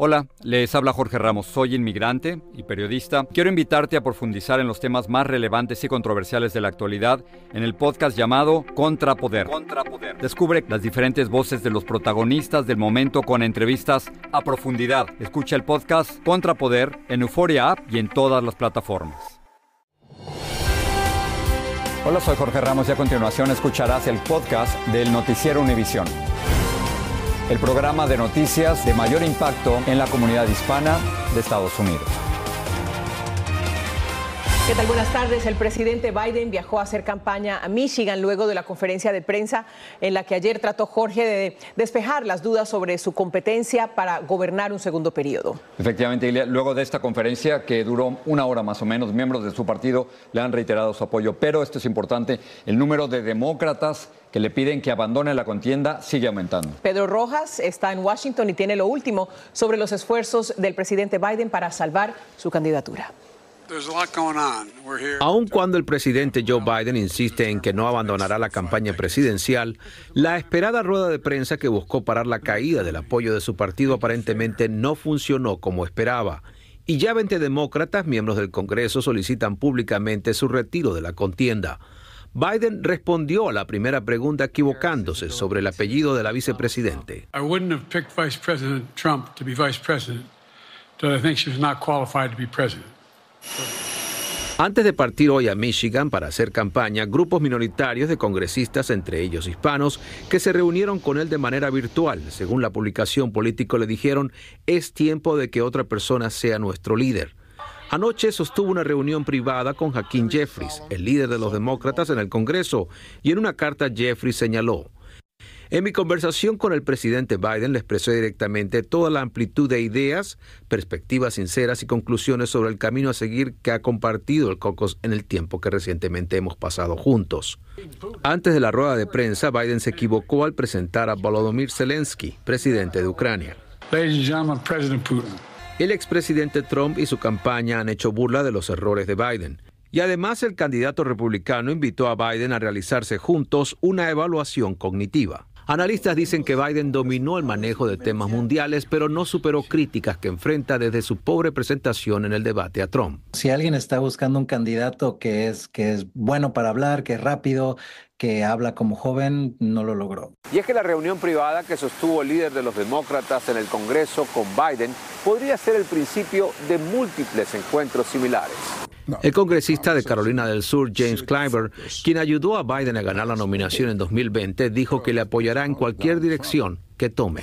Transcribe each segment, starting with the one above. Hola, les habla Jorge Ramos, soy inmigrante y periodista. Quiero invitarte a profundizar en los temas más relevantes y controversiales de la actualidad en el podcast llamado Contra Poder. Descubre las diferentes voces de los protagonistas del momento con entrevistas a profundidad. Escucha el podcast Contra Poder en Euphoria App y en todas las plataformas. Hola, soy Jorge Ramos y a continuación escucharás el podcast del Noticiero Univisión. El programa de noticias de mayor impacto en la comunidad hispana de Estados Unidos. ¿Qué tal? Buenas tardes. El presidente Biden viajó a hacer campaña a Michigan luego de la conferencia de prensa en la que ayer trató Jorge de despejar las dudas sobre su competencia para gobernar un segundo periodo. Efectivamente, Ilia, luego de esta conferencia que duró una hora más o menos, miembros de su partido le han reiterado su apoyo. Pero esto es importante, el número de demócratas que le piden que abandone la contienda sigue aumentando. Pedro Rojas está en Washington y tiene lo último sobre los esfuerzos del presidente Biden para salvar su candidatura. Aun cuando el presidente Joe Biden insiste en que no abandonará la campaña presidencial, la esperada rueda de prensa que buscó parar la caída del apoyo de su partido aparentemente no funcionó como esperaba. Y ya 20 demócratas, miembros del Congreso, solicitan públicamente su retiro de la contienda. Biden respondió a la primera pregunta equivocándose sobre el apellido de la vicepresidente. I wouldn't have picked Vice President Trump to be vice president, but I think she was not qualified to be president. Antes de partir hoy a Michigan para hacer campaña, grupos minoritarios de congresistas, entre ellos hispanos, que se reunieron con él de manera virtual. Según la publicación Político, le dijeron, es tiempo de que otra persona sea nuestro líder. Anoche sostuvo una reunión privada con Joaquín Jeffries, el líder de los demócratas en el Congreso, y en una carta Jeffries señaló, en mi conversación con el presidente Biden le expresé directamente toda la amplitud de ideas, perspectivas sinceras y conclusiones sobre el camino a seguir que ha compartido el caucus en el tiempo que recientemente hemos pasado juntos. Antes de la rueda de prensa, Biden se equivocó al presentar a Volodymyr Zelensky, presidente de Ucrania. El expresidente Trump y su campaña han hecho burla de los errores de Biden. Y además el candidato republicano invitó a Biden a realizarse juntos una evaluación cognitiva. Analistas dicen que Biden dominó el manejo de temas mundiales, pero no superó críticas que enfrenta desde su pobre presentación en el debate a Trump. Si alguien está buscando un candidato que es bueno para hablar, que es rápido, que habla como joven, no lo logró. Y es que la reunión privada que sostuvo el líder de los demócratas en el Congreso con Biden podría ser el principio de múltiples encuentros similares. El congresista de Carolina del Sur, James Clyburn, quien ayudó a Biden a ganar la nominación en 2020, dijo que le apoyará en cualquier dirección que tome.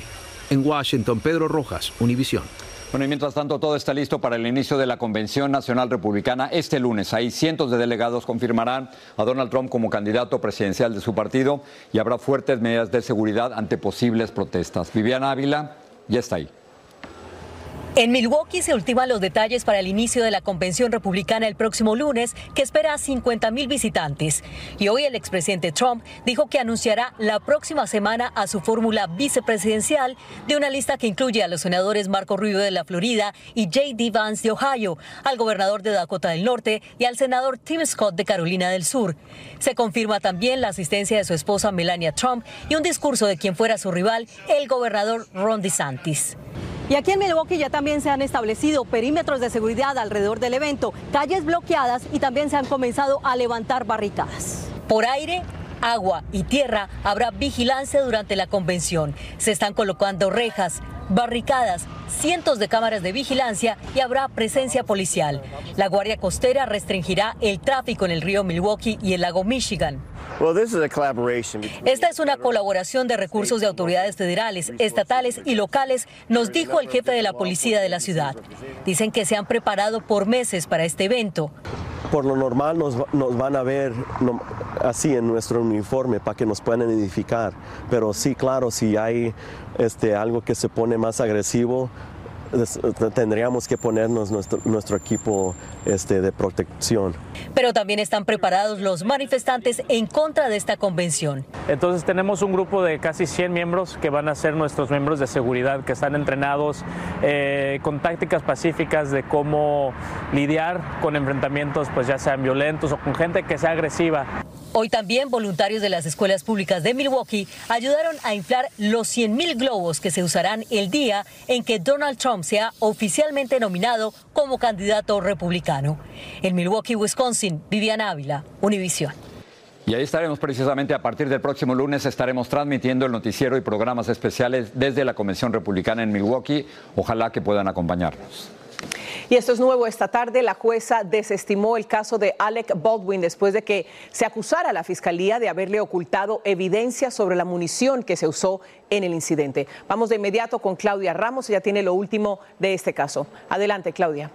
En Washington, Pedro Rojas, Univisión. Bueno, y mientras tanto, todo está listo para el inicio de la Convención Nacional Republicana este lunes. Ahí cientos de delegados confirmarán a Donald Trump como candidato presidencial de su partido y habrá fuertes medidas de seguridad ante posibles protestas. Viviana Ávila ya está ahí. En Milwaukee se ultiman los detalles para el inicio de la Convención Republicana el próximo lunes, que espera a 50,000 visitantes. Y hoy el expresidente Trump dijo que anunciará la próxima semana a su fórmula vicepresidencial de una lista que incluye a los senadores Marco Rubio de la Florida y J.D. Vance de Ohio, al gobernador de Dakota del Norte y al senador Tim Scott de Carolina del Sur. Se confirma también la asistencia de su esposa Melania Trump y un discurso de quien fuera su rival, el gobernador Ron DeSantis. Y aquí en Milwaukee ya también se han establecido perímetros de seguridad alrededor del evento, calles bloqueadas y también se han comenzado a levantar barricadas. Por aire, agua y tierra habrá vigilancia durante la convención. Se están colocando rejas, barricadas, cientos de cámaras de vigilancia y habrá presencia policial. La Guardia Costera restringirá el tráfico en el río Milwaukee y el lago Michigan. Esta es una colaboración de recursos de autoridades federales, estatales y locales, nos dijo el jefe de la policía de la ciudad. Dicen que se han preparado por meses para este evento. Por lo normal nos van a ver así en nuestro uniforme para que nos puedan identificar, pero sí, claro, si hay algo que se pone más agresivo, tendríamos que ponernos nuestro equipo de protección. Pero también están preparados los manifestantes en contra de esta convención. Entonces tenemos un grupo de casi 100 miembros que van a ser nuestros miembros de seguridad, que están entrenados con tácticas pacíficas de cómo lidiar con enfrentamientos, pues ya sean violentos o con gente que sea agresiva. Hoy también voluntarios de las escuelas públicas de Milwaukee ayudaron a inflar los 100.000 globos que se usarán el día en que Donald Trump sea oficialmente nominado como candidato republicano. En Milwaukee, Wisconsin, Viviana Ávila, Univisión. Y ahí estaremos precisamente a partir del próximo lunes, estaremos transmitiendo el noticiero y programas especiales desde la Convención Republicana en Milwaukee. Ojalá que puedan acompañarnos. Y esto es nuevo esta tarde. La jueza desestimó el caso de Alec Baldwin después de que se acusara a la fiscalía de haberle ocultado evidencia sobre la munición que se usó en el incidente. Vamos de inmediato con Claudia Ramos, ella tiene lo último de este caso. Adelante, Claudia.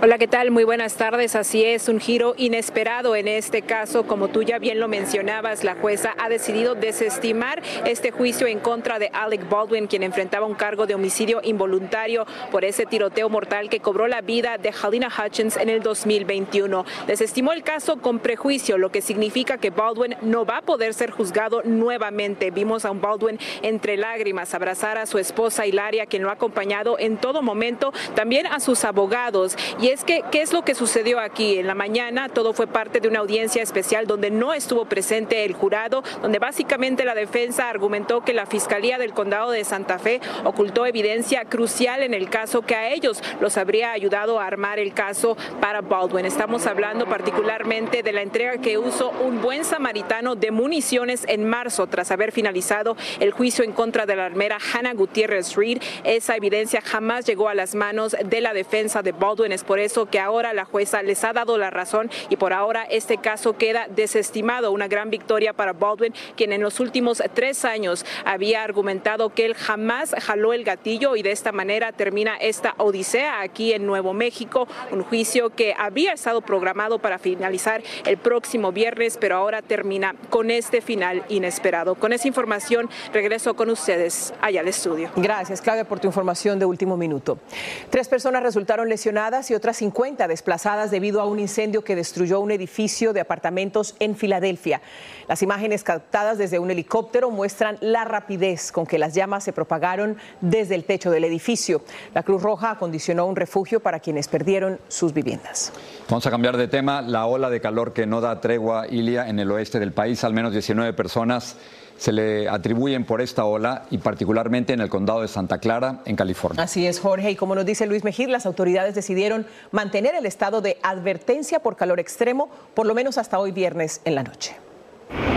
Hola, ¿qué tal? Muy buenas tardes. Así es, un giro inesperado en este caso. Como tú ya bien lo mencionabas, la jueza ha decidido desestimar este juicio en contra de Alec Baldwin, quien enfrentaba un cargo de homicidio involuntario por ese tiroteo mortal que cobró la vida de Halyna Hutchins en el 2021. Desestimó el caso con prejuicio, lo que significa que Baldwin no va a poder ser juzgado nuevamente. Vimos a un Baldwin entre lágrimas abrazar a su esposa Hilaria, quien lo ha acompañado en todo momento, también a sus abogados. Y es que, ¿qué es lo que sucedió aquí? En la mañana todo fue parte de una audiencia especial donde no estuvo presente el jurado, donde básicamente la defensa argumentó que la Fiscalía del Condado de Santa Fe ocultó evidencia crucial en el caso que a ellos los habría ayudado a armar el caso para Baldwin. Estamos hablando particularmente de la entrega que hizo un buen samaritano de municiones en marzo tras haber finalizado el juicio en contra de la armera Hannah Gutiérrez Reed. Esa evidencia jamás llegó a las manos de la defensa de Baldwin. Es por eso que ahora la jueza les ha dado la razón y por ahora este caso queda desestimado. Una gran victoria para Baldwin, quien en los últimos 3 años había argumentado que él jamás jaló el gatillo, y de esta manera termina esta odisea aquí en Nuevo México, un juicio que había estado programado para finalizar el próximo viernes, pero ahora termina con este final inesperado. Con esa información regreso con ustedes allá al estudio. Gracias, Claudia, por tu información de último minuto. 3 personas resultaron lesionadas y otras 50 desplazadas debido a un incendio que destruyó un edificio de apartamentos en Filadelfia. Las imágenes captadas desde un helicóptero muestran la rapidez con que las llamas se propagaron desde el techo del edificio. La Cruz Roja acondicionó un refugio para quienes perdieron sus viviendas. Vamos a cambiar de tema. La ola de calor que no da tregua, Ilia, en el oeste del país. Al menos 19 personas se le atribuyen por esta ola, y particularmente en el condado de Santa Clara, en California. Así es, Jorge, y como nos dice Luis Mejía, las autoridades decidieron mantener el estado de advertencia por calor extremo, por lo menos hasta hoy viernes en la noche.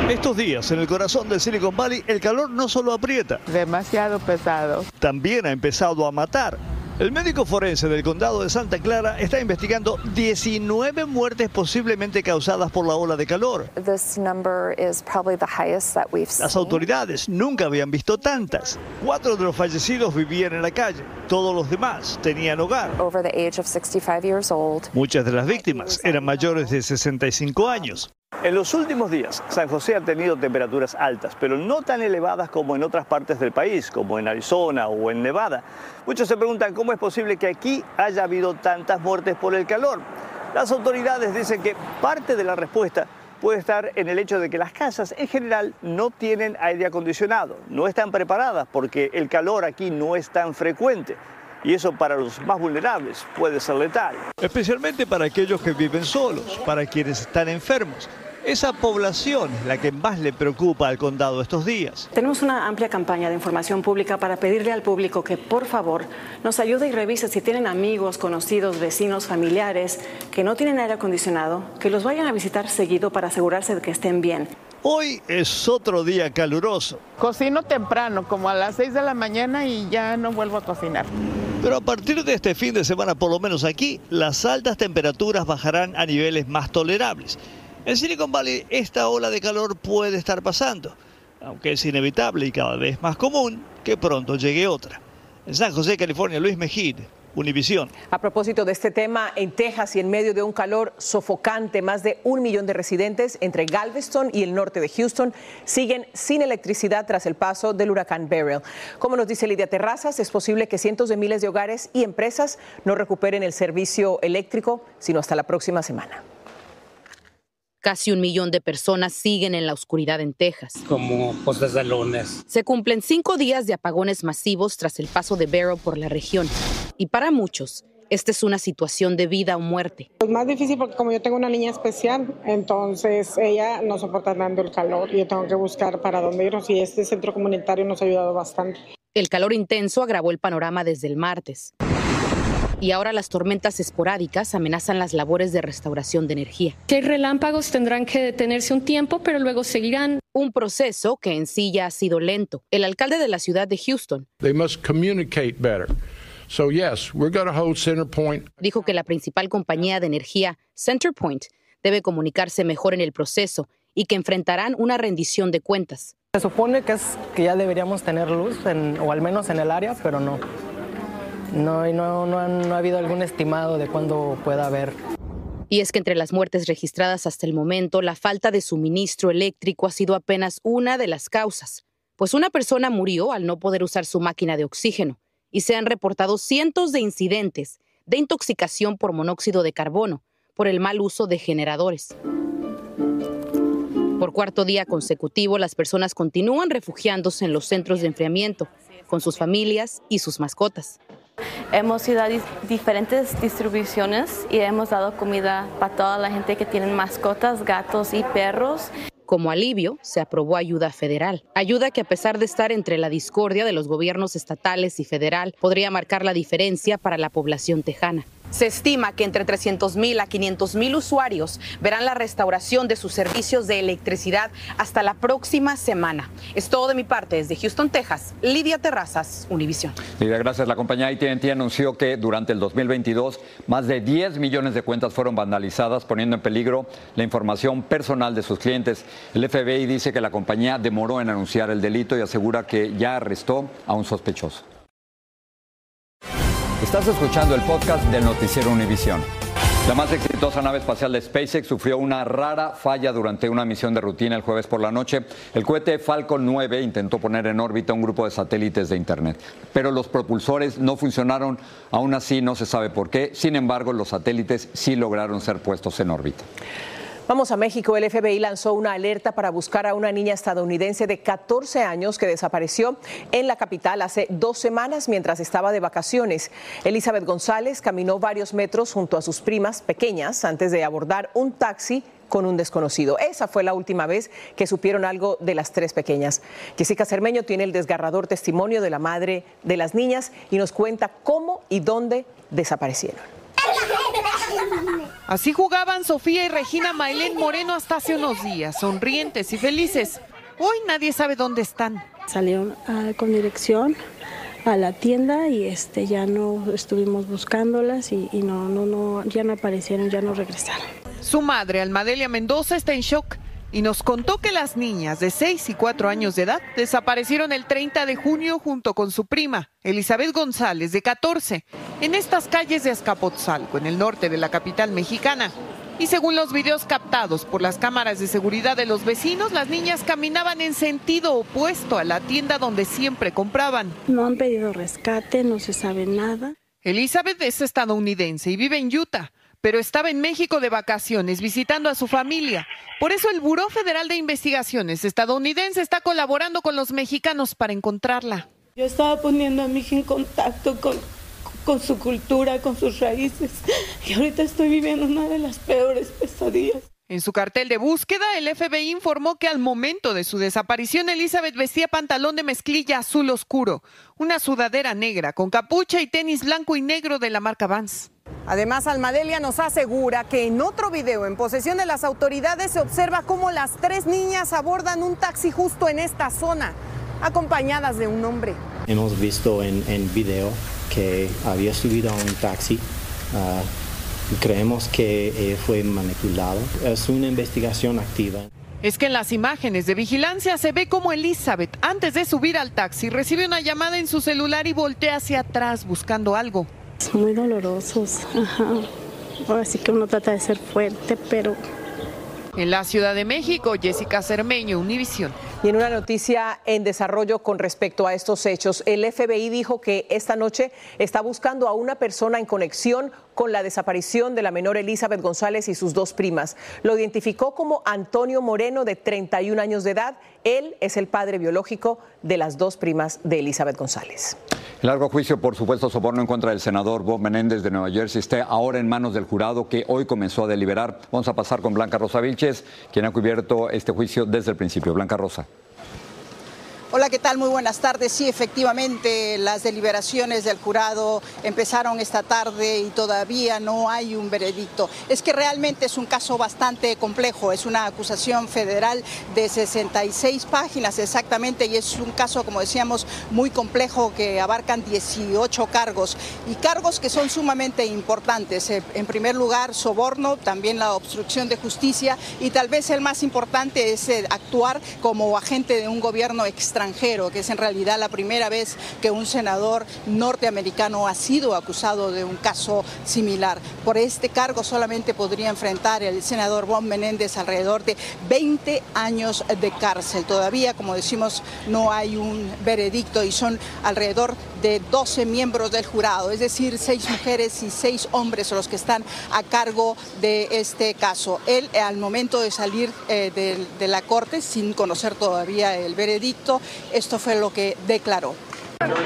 Estos días, en el corazón de Silicon Valley, el calor no solo aprieta. Demasiado pesado. También ha empezado a matar. El médico forense del condado de Santa Clara está investigando 19 muertes posiblemente causadas por la ola de calor. Las autoridades nunca habían visto tantas. 4 de los fallecidos vivían en la calle. Todos los demás tenían hogar. Muchas de las víctimas eran mayores de 65 años. En los últimos días, San José ha tenido temperaturas altas, pero no tan elevadas como en otras partes del país, como en Arizona o en Nevada. Muchos se preguntan cómo es posible que aquí haya habido tantas muertes por el calor. Las autoridades dicen que parte de la respuesta puede estar en el hecho de que las casas en general no tienen aire acondicionado, no están preparadas porque el calor aquí no es tan frecuente. Y eso para los más vulnerables puede ser letal. Especialmente para aquellos que viven solos, para quienes están enfermos. Esa población es la que más le preocupa al condado estos días. Tenemos una amplia campaña de información pública para pedirle al público que por favor nos ayude y revise si tienen amigos, conocidos, vecinos, familiares que no tienen aire acondicionado, que los vayan a visitar seguido para asegurarse de que estén bien. Hoy es otro día caluroso. Cocino temprano, como a las 6 de la mañana, y ya no vuelvo a cocinar. Pero a partir de este fin de semana, por lo menos aquí, las altas temperaturas bajarán a niveles más tolerables. En Silicon Valley esta ola de calor puede estar pasando, aunque es inevitable y cada vez más común que pronto llegue otra. En San José, California, Luis Mejía, Univisión. A propósito de este tema, en Texas, y en medio de un calor sofocante, más de 1 millón de residentes entre Galveston y el norte de Houston siguen sin electricidad tras el paso del huracán Beryl. Como nos dice Lidia Terrazas, es posible que cientos de miles de hogares y empresas no recuperen el servicio eléctrico sino hasta la próxima semana. Casi 1 millón de personas siguen en la oscuridad en Texas. Como postes de lunes. Se cumplen 5 días de apagones masivos tras el paso de Beryl por la región. Y para muchos, Esta es una situación de vida o muerte. Es más difícil porque como yo tengo una niña especial, entonces ella no soporta tanto el calor y yo tengo que buscar para dónde irnos, y este centro comunitario nos ha ayudado bastante. El calor intenso agravó el panorama desde el martes. Y ahora las tormentas esporádicas amenazan las labores de restauración de energía. Hay relámpagos, tendrán que detenerse un tiempo, pero luego seguirán. Un proceso que en sí ya ha sido lento. El alcalde de la ciudad de Houston dijo que la principal compañía de energía, CenterPoint, debe comunicarse mejor en el proceso y que enfrentarán una rendición de cuentas. Se supone que ya deberíamos tener luz, o al menos en el área, pero no. No ha habido algún estimado de cuándo pueda haber. Y es que entre las muertes registradas hasta el momento, la falta de suministro eléctrico ha sido apenas una de las causas, pues una persona murió al no poder usar su máquina de oxígeno y se han reportado cientos de incidentes de intoxicación por monóxido de carbono por el mal uso de generadores. Por cuarto día consecutivo, las personas continúan refugiándose en los centros de enfriamiento con sus familias y sus mascotas. Hemos ido a diferentes distribuciones y hemos dado comida para toda la gente que tienen mascotas, gatos y perros. Como alivio, se aprobó ayuda federal. Ayuda que, a pesar de estar entre la discordia de los gobiernos estatales y federal, podría marcar la diferencia para la población tejana. Se estima que entre 300,000 a 500,000 usuarios verán la restauración de sus servicios de electricidad hasta la próxima semana. Es todo de mi parte. Desde Houston, Texas, Lidia Terrazas, Univisión. Lidia, gracias. La compañía AT&T anunció que durante el 2022 más de 10 millones de cuentas fueron vandalizadas, poniendo en peligro la información personal de sus clientes. El FBI dice que la compañía demoró en anunciar el delito y asegura que ya arrestó a un sospechoso. Estás escuchando el podcast del Noticiero Univisión. La más exitosa nave espacial de SpaceX sufrió una rara falla durante una misión de rutina el jueves por la noche. El cohete Falcon 9 intentó poner en órbita un grupo de satélites de Internet, pero los propulsores no funcionaron. Aún así, no se sabe por qué. Sin embargo, los satélites sí lograron ser puestos en órbita. Vamos a México. El FBI lanzó una alerta para buscar a una niña estadounidense de 14 años que desapareció en la capital hace 2 semanas mientras estaba de vacaciones. Elizabeth González caminó varios metros junto a sus primas pequeñas antes de abordar un taxi con un desconocido. Esa fue la última vez que supieron algo de las tres pequeñas. Jessica Cermeño tiene el desgarrador testimonio de la madre de las niñas y nos cuenta cómo y dónde desaparecieron. Así jugaban Sofía y Regina Maylén Moreno hasta hace unos días, sonrientes y felices. Hoy nadie sabe dónde están. Salieron con dirección a la tienda y ya no estuvimos buscándolas y ya no aparecieron, ya no regresaron. Su madre, Almadelia Mendoza, está en shock y nos contó que las niñas de 6 y 4 años de edad desaparecieron el 30 de junio junto con su prima, Elizabeth González, de 14, en estas calles de Azcapotzalco, en el norte de la capital mexicana. Y según los videos captados por las cámaras de seguridad de los vecinos, las niñas caminaban en sentido opuesto a la tienda donde siempre compraban. No han pedido rescate, no se sabe nada. Elizabeth es estadounidense y vive en Utah, pero estaba en México de vacaciones visitando a su familia. Por eso el Buró Federal de Investigaciones estadounidense está colaborando con los mexicanos para encontrarla. Yo estaba poniendo a mi hija en contacto con su cultura, con sus raíces, y ahorita estoy viviendo una de las peores pesadillas. En su cartel de búsqueda, el FBI informó que al momento de su desaparición, Elizabeth vestía pantalón de mezclilla azul oscuro, una sudadera negra con capucha y tenis blanco y negro de la marca Vance. Además, Almadelia nos asegura que en otro video en posesión de las autoridades se observa cómo las tres niñas abordan un taxi justo en esta zona, acompañadas de un hombre. Hemos visto en video que había subido a un taxi. Creemos que fue manipulado. Es una investigación activa. Es que en las imágenes de vigilancia se ve como Elizabeth, antes de subir al taxi, recibe una llamada en su celular y voltea hacia atrás buscando algo. Son muy dolorosos. Ajá. Ahora sí que uno trata de ser fuerte, pero... En la Ciudad de México, Jessica Cermeño, Univisión. Y en una noticia en desarrollo con respecto a estos hechos, el FBI dijo que esta noche está buscando a una persona en conexión con la desaparición de la menor Elizabeth González y sus dos primas. Lo identificó como Antonio Moreno, de 31 años de edad. Él es el padre biológico de las dos primas de Elizabeth González. El largo juicio por supuesto soborno en contra del senador Bob Menéndez de Nueva Jersey está ahora en manos del jurado que hoy comenzó a deliberar. Vamos a pasar con Blanca Rosa Vilches, quien ha cubierto este juicio desde el principio. Blanca Rosa. Hola, ¿qué tal? Muy buenas tardes. Sí, efectivamente, las deliberaciones del jurado empezaron esta tarde y todavía no hay un veredicto. Es que realmente es un caso bastante complejo. Es una acusación federal de 66 páginas exactamente y es un caso, como decíamos, muy complejo que abarcan 18 cargos y cargos que son sumamente importantes. En primer lugar, soborno, también la obstrucción de justicia y tal vez el más importante es actuar como agente de un gobierno extranjero. Que es en realidad la primera vez que un senador norteamericano ha sido acusado de un caso similar. Por este cargo solamente podría enfrentar el senador Bob Menéndez alrededor de 20 años de cárcel. Todavía, como decimos, no hay un veredicto y son alrededor de 12 miembros del jurado, es decir, 6 mujeres y 6 hombres los que están a cargo de este caso. Él, al momento de salir de la corte, sin conocer todavía el veredicto, esto fue lo que declaró.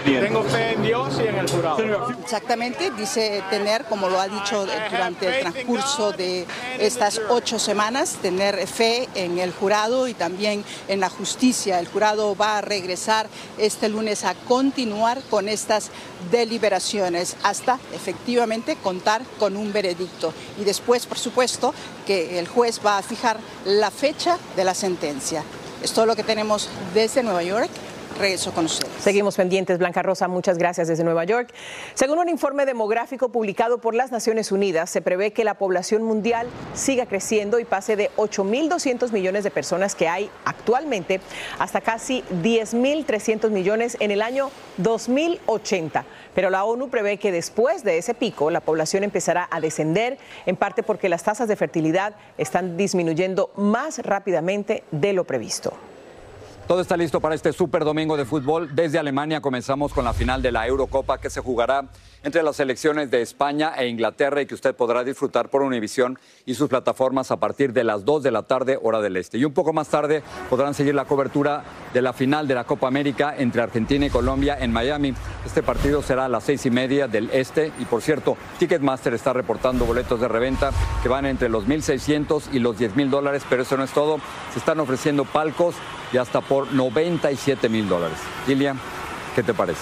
Tengo fe en Dios y en el jurado. Exactamente, dice tener, como lo ha dicho durante el transcurso de estas 8 semanas, tener fe en el jurado y también en la justicia. El jurado va a regresar este lunes a continuar con estas deliberaciones hasta efectivamente contar con un veredicto. Y después, por supuesto, que el juez va a fijar la fecha de la sentencia. Es todo lo que tenemos desde Nueva York. Regreso con ustedes. Seguimos pendientes, Blanca Rosa, muchas gracias desde Nueva York. Según un informe demográfico publicado por las Naciones Unidas, se prevé que la población mundial siga creciendo y pase de 8.200 millones de personas que hay actualmente hasta casi 10.300 millones en el año 2080. Pero la ONU prevé que después de ese pico la población empezará a descender, en parte porque las tasas de fertilidad están disminuyendo más rápidamente de lo previsto. Todo está listo para este super domingo de fútbol. Desde Alemania comenzamos con la final de la Eurocopa que se jugará entre las selecciones de España e Inglaterra y que usted podrá disfrutar por Univisión y sus plataformas a partir de las 2 de la tarde, hora del este. Y un poco más tarde podrán seguir la cobertura de la final de la Copa América entre Argentina y Colombia en Miami. Este partido será a las 6:30 del este y, por cierto, Ticketmaster está reportando boletos de reventa que van entre los $1,600 y los $10,000, pero eso no es todo. Se están ofreciendo palcos y hasta por $97,000. Ilia, ¿qué te parece?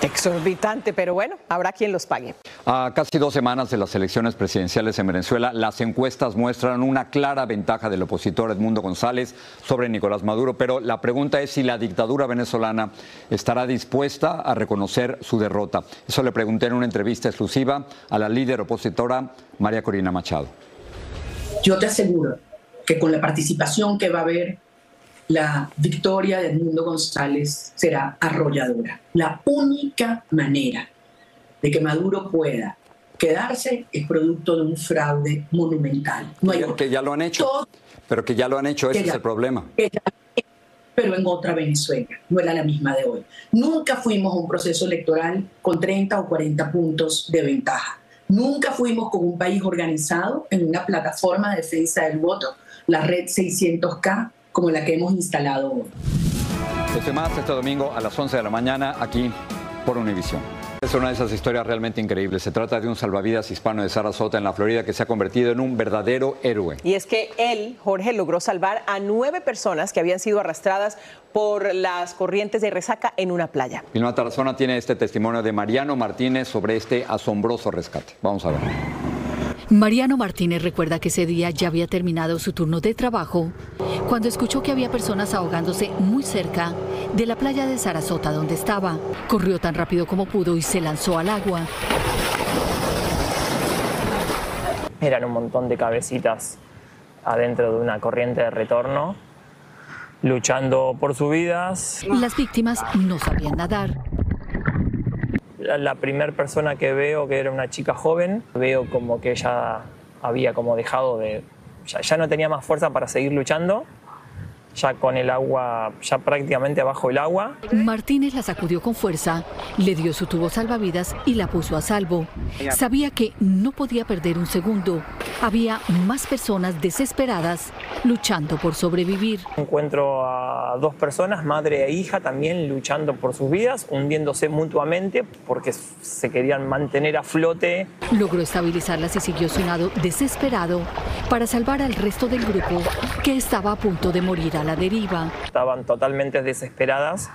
Exorbitante, pero bueno, habrá quien los pague. A casi 2 semanas de las elecciones presidenciales en Venezuela, las encuestas muestran una clara ventaja del opositor Edmundo González sobre Nicolás Maduro, pero la pregunta es si la dictadura venezolana estará dispuesta a reconocer su derrota. Eso le pregunté en una entrevista exclusiva a la líder opositora María Corina Machado. Yo te aseguro que con la participación que va a haber, la victoria de Edmundo González será arrolladora. La única manera de que Maduro pueda quedarse es producto de un fraude monumental. No hay que ya lo han hecho, pero que ya lo han hecho, ese es el problema. Pero en otra Venezuela, no era la misma de hoy. Nunca fuimos a un proceso electoral con 30 o 40 puntos de ventaja. Nunca fuimos con un país organizado en una plataforma de defensa del voto, la red 600K, como la que hemos instalado hoy. Este más, este domingo a las 11 de la mañana, aquí por Univisión. Es una de esas historias realmente increíbles. Se trata de un salvavidas hispano de Sarasota, en la Florida, que se ha convertido en un verdadero héroe. Y es que él, Jorge, logró salvar a 9 personas que habían sido arrastradas por las corrientes de resaca en una playa. Vilma Tarazona tiene este testimonio de Mariano Martínez sobre este asombroso rescate. Vamos a ver. Mariano Martínez recuerda que ese día ya había terminado su turno de trabajo cuando escuchó que había personas ahogándose muy cerca de la playa de Sarasota donde estaba. Corrió tan rápido como pudo y se lanzó al agua. Eran un montón de cabecitas adentro de una corriente de retorno, luchando por sus vidas. Las víctimas no sabían nadar. La primera persona que veo, que era una chica joven, veo como que ella había como dejado de... Ya no tenía más fuerza para seguir luchando, ya con el agua, ya prácticamente bajo el agua. Martínez la sacudió con fuerza, le dio su tubo salvavidas y la puso a salvo. Sabía que no podía perder un segundo. había más personas desesperadas luchando por sobrevivir. Encuentro a dos personas, madre e hija, también luchando por sus vidas, hundiéndose mutuamente porque se querían mantener a flote. Logró estabilizarlas y siguió su nado desesperado para salvar al resto del grupo que estaba a punto de morir a la deriva. Estaban totalmente desesperadas.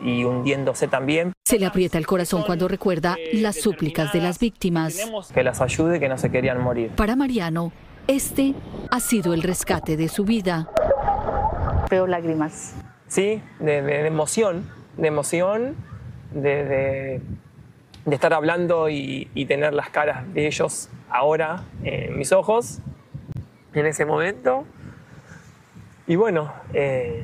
Y hundiéndose también. Se le aprieta el corazón cuando recuerda las súplicas de las víctimas. Que las ayude, que no se querían morir. Para Mariano, este ha sido el rescate de su vida. Veo lágrimas. Sí, de emoción, de estar hablando y tener las caras de ellos ahora en mis ojos, en ese momento. Y bueno, es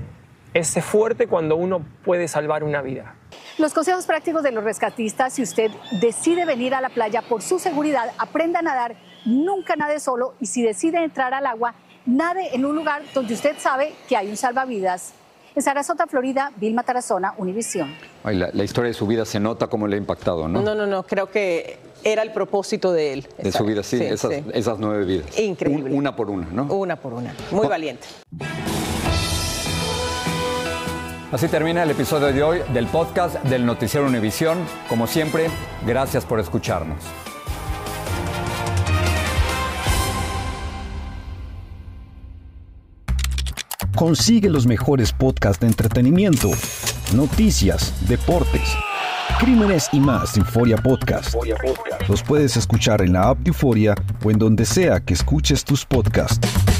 fuerte cuando uno puede salvar una vida. Los consejos prácticos de los rescatistas: si usted decide venir a la playa, por su seguridad, aprenda a nadar, nunca nade solo, y si decide entrar al agua, nade en un lugar donde usted sabe que hay un salvavidas. En Sarasota, Florida, Vilma Tarazona, Univisión. La historia de su vida se nota cómo le ha impactado, ¿no? No, creo que era el propósito de él. De su vida, sí, esas 9 vidas. Increíble. Una por una, ¿no? Una por una, muy valiente. Así termina el episodio de hoy del podcast del Noticiero Univisión. Como siempre, gracias por escucharnos. Consigue los mejores podcasts de entretenimiento, noticias, deportes, crímenes y más de Euphoria Podcast. Los puedes escuchar en la app de Euphoria o en donde sea que escuches tus podcasts.